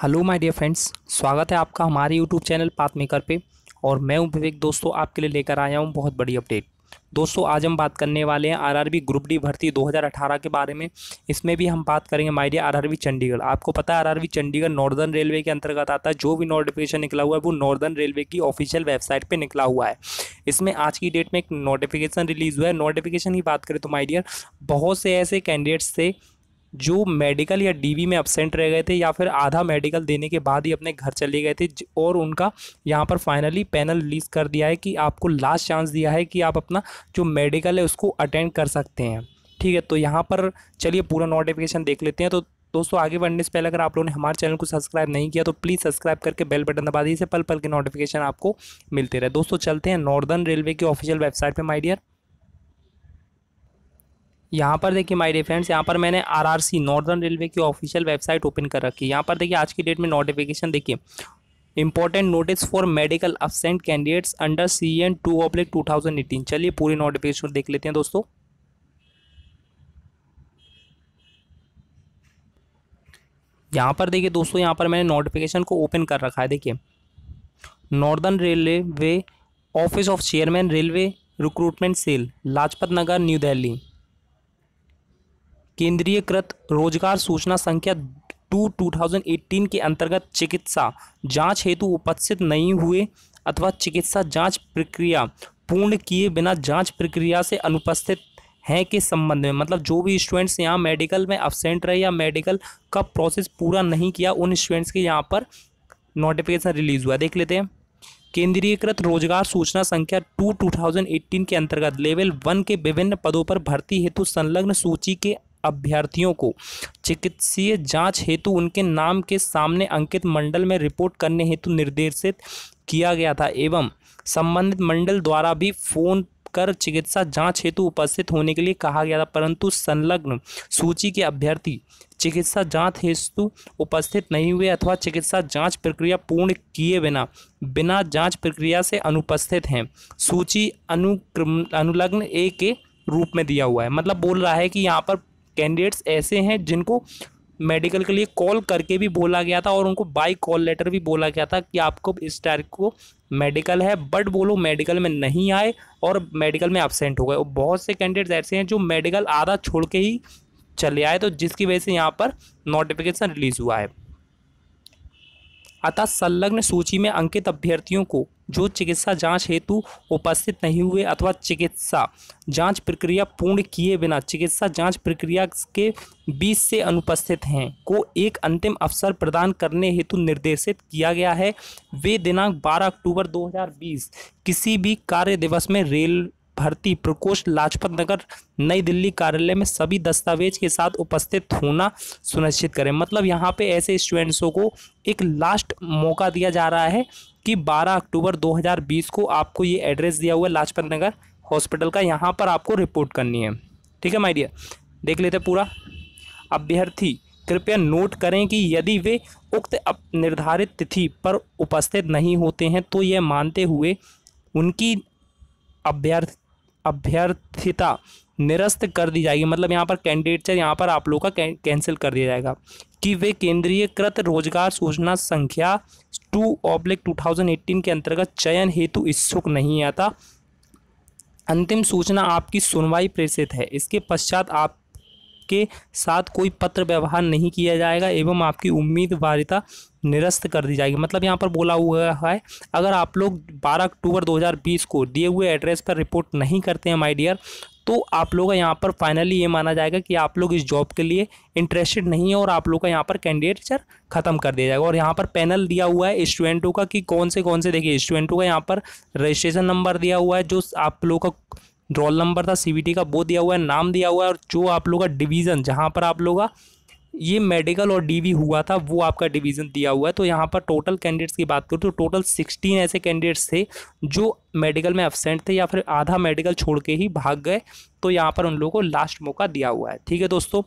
Hello my dear friends, स्वागत है आपका हमारे यूट्यूब चैनल पाथ मेकर पे। और मैं हूं विवेक। दोस्तों आपके लिए लेकर आया हूं बहुत बड़ी अपडेट। दोस्तों आज हम बात करने वाले हैं आरआरबी ग्रुप डी भर्ती 2018 के बारे में। इसमें भी हम बात करेंगे माय डियर आरआरबी चंडीगढ़। आपको पता है आरआरबी चंडीगढ़ नॉर्दर्न रेलवे के अंतर्गत आता है। जो भी नोटिफिकेशन निकला हुआ है वो नॉर्दर्न रेलवे की ऑफिशियल वेबसाइट पर निकला हुआ है। इसमें आज की डेट में एक नोटिफिकेशन रिलीज़ हुआ है। नोटिफिकेशन की बात करें तो माय डियर बहुत से ऐसे कैंडिडेट्स थे जो मेडिकल या डीवी में एब्सेंट रह गए थे या फिर आधा मेडिकल देने के बाद ही अपने घर चले गए थे, और उनका यहाँ पर फाइनली पैनल रिलीज़ कर दिया है कि आपको लास्ट चांस दिया है कि आप अपना जो मेडिकल है उसको अटेंड कर सकते हैं। ठीक है, तो यहाँ पर चलिए पूरा नोटिफिकेशन देख लेते हैं। तो दोस्तों आगे बढ़ने से पहले अगर आप लोगों ने हमारे चैनल को सब्सक्राइब नहीं किया तो प्लीज़ सब्सक्राइब करके बेल बटन दबा दीजिए, पल पल के नोटिफिकेशन आपको मिलते रहे। दोस्तों चलते हैं नॉर्दर्न रेलवे की ऑफिशियल वेबसाइट पर। माय डियर यहाँ पर देखिए माय डियर फ्रेंड्स, यहाँ पर मैंने आरआरसी नॉर्दर्न रेलवे की ऑफिशियल वेबसाइट ओपन कर रखी है। यहाँ पर देखिए आज की डेट में नोटिफिकेशन देखिए, important notice for medical absent candidates under CN 2/2018। चलिए पूरी नोटिफिकेशन देख लेते हैं दोस्तों। यहाँ पर देखिए दोस्तों, यहाँ पर मैंने नोटिफिकेशन को ओपन कर रखा है। देखिए northern railway office of chairman railway recruitment cell Lajpat Nagar New Delhi, केंद्रीयकृत रोजगार सूचना संख्या 2/2018 के अंतर्गत चिकित्सा जांच हेतु उपस्थित नहीं हुए अथवा चिकित्सा जांच प्रक्रिया पूर्ण किए बिना जांच प्रक्रिया से अनुपस्थित हैं के संबंध में, मतलब जो भी स्टूडेंट्स यहाँ मेडिकल में अब्सेंट रहे या मेडिकल का प्रोसेस पूरा नहीं किया, उन स्टूडेंट्स के यहाँ पर नोटिफिकेशन रिलीज़ हुआ। देख लेते हैं, केंद्रीयकृत रोजगार सूचना संख्या 2/2018 के अंतर्गत लेवल 1 के विभिन्न पदों पर भर्ती हेतु संलग्न सूची के अभ्यर्थियों को चिकित्सीय जांच हेतु उनके नाम के सामने अंकित मंडल में रिपोर्ट करने हेतु निर्देशित किया गया था, एवं संबंधित मंडल द्वारा भी फोन कर चिकित्सा जांच हेतु उपस्थित होने के लिए कहा गया था, परंतु संलग्न सूची के अभ्यर्थी चिकित्सा जांच हेतु उपस्थित नहीं हुए अथवा चिकित्सा जांच प्रक्रिया पूर्ण किए बिना जाँच प्रक्रिया से अनुपस्थित हैं। सूची अनुलग्न ए के रूप में दिया हुआ है। मतलब बोल रहा है कि यहाँ पर कैंडिडेट्स ऐसे हैं जिनको मेडिकल के लिए कॉल करके भी बोला गया था और उनको बाय कॉल लेटर भी बोला गया था कि आपको इस तारीख को मेडिकल है, बट वो लोग मेडिकल में नहीं आए और मेडिकल में एब्सेंट हो गए। और बहुत से कैंडिडेट्स ऐसे हैं जो मेडिकल आधा छोड़ के ही चले आए, तो जिसकी वजह से यहाँ पर नोटिफिकेशन रिलीज़ हुआ है। अतः संलग्न सूची में अंकित अभ्यर्थियों को जो चिकित्सा जांच हेतु उपस्थित नहीं हुए अथवा चिकित्सा जांच प्रक्रिया पूर्ण किए बिना चिकित्सा जांच प्रक्रिया के बीच से अनुपस्थित हैं को एक अंतिम अवसर प्रदान करने हेतु निर्देशित किया गया है। वे दिनांक 12 अक्टूबर 2020 किसी भी कार्य दिवस में रेल भर्ती प्रकोष्ठ लाजपत नगर नई दिल्ली कार्यालय में सभी दस्तावेज के साथ उपस्थित होना सुनिश्चित करें। मतलब यहाँ पे ऐसे स्टूडेंट्सों को एक लास्ट मौका दिया जा रहा है कि 12 अक्टूबर 2020 को आपको ये एड्रेस दिया हुआ है लाजपत नगर हॉस्पिटल का, यहाँ पर आपको रिपोर्ट करनी है। ठीक है माय डियर, देख लेते पूरा। अभ्यर्थी कृपया नोट करें कि यदि वे उक्त निर्धारित तिथि पर उपस्थित नहीं होते हैं तो यह मानते हुए उनकी अभ्यर्थिता निरस्त कर दी जाएगी। मतलब यहाँ पर कैंडिडेट यहाँ पर आप लोग का कैंसिल कर दिया जाएगा कि वे केंद्रीयकृत रोजगार सूचना संख्या 2/2018 के अंतर्गत चयन हेतु इच्छुक नहीं आता। अंतिम सूचना आपकी सुनवाई प्रेषित है, इसके पश्चात आपके साथ कोई पत्र व्यवहार नहीं किया जाएगा एवं आपकी उम्मीदवारिता निरस्त कर दी जाएगी। मतलब यहाँ पर बोला हुआ है अगर आप लोग 12 अक्टूबर 2020 को दिए हुए एड्रेस पर रिपोर्ट नहीं करते हैं माय डियर, तो आप लोग का यहाँ पर फाइनली ये माना जाएगा कि आप लोग इस जॉब के लिए इंटरेस्टेड नहीं है और आप लोग का यहाँ पर कैंडिडेचर ख़त्म कर दिया जाएगा। और यहाँ पर पैनल दिया हुआ है स्टूडेंटों का कि कौन से देखिए स्टूडेंटों का यहाँ पर रजिस्ट्रेशन नंबर दिया हुआ है, जो आप लोग का रोल नंबर था CVT का वो दिया हुआ है, नाम दिया हुआ है, और जो आप लोग का डिवीज़न जहाँ पर आप लोग का ये मेडिकल और डीवी हुआ था वो आपका डिवीज़न दिया हुआ है। तो यहाँ पर टोटल कैंडिडेट्स की बात करूँ तो टोटल 16 ऐसे कैंडिडेट्स थे जो मेडिकल में एब्सेंट थे या फिर आधा मेडिकल छोड़ के ही भाग गए, तो यहाँ पर उन लोगों को लास्ट मौका दिया हुआ है। ठीक है दोस्तों,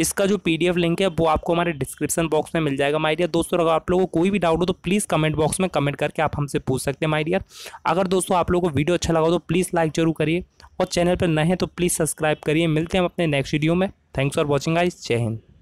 इसका जो PDF लिंक है वो आपको हमारे डिस्क्रिप्शन बॉक्स में मिल जाएगा। माय डियर दोस्तों अगर आप लोगों को कोई भी डाउट हो तो प्लीज़ कमेंट बॉक्स में कमेंट करके आप हमसे पूछ सकते हैं। माय डियर अगर दोस्तों आप लोगों को वीडियो अच्छा लगा तो प्लीज़ लाइक जरूर करिए और चैनल पर नए हैं तो प्लीज़ सब्सक्राइब करिए। मिलते हैं हम अपने नेक्स्ट वीडियो में। थैंक्स फॉर वॉचिंग गाइस, जय हिंद।